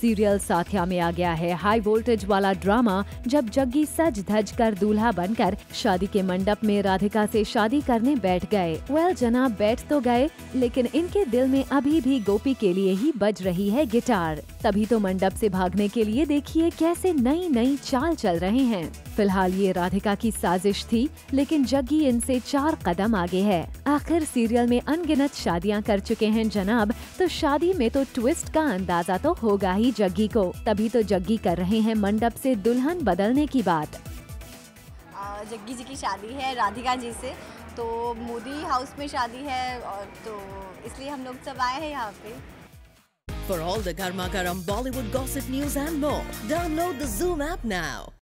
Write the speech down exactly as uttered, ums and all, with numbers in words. Serial साथिया में आ गया है हाई वोल्टेज वाला ड्रामा, जब जग्गी सज धज कर दूल्हा बनकर शादी के मंडप में राधिका से शादी करने बैठ गए। वेल जनाब, बैठ तो गए लेकिन इनके दिल में अभी भी गोपी के लिए ही बज रही है गिटार। तभी तो मंडप से भागने के लिए देखिए कैसे नई नई चाल चल रहे हैं। फिलहाल ये राधिका की साजिश थी लेकिन जग्गी इनसे चार कदम आगे है। आखिर सीरियल में अनगिनत शादियां कर चुके हैं जनाब, तो शादी में तो ट्विस्ट का अंदाजा तो होगा ही जग्गी को। तभी तो जग्गी कर रहे हैं मंडप से दुल्हन बदलने की बात। जग्गी जी की शादी है राधिका जी से, तो मोदी हाउस में शादी है और तो इसलिए हम लोग सब आए हैं यहाँ पे। For all the garma garam Bollywood gossip news and more, download the Zoom app now.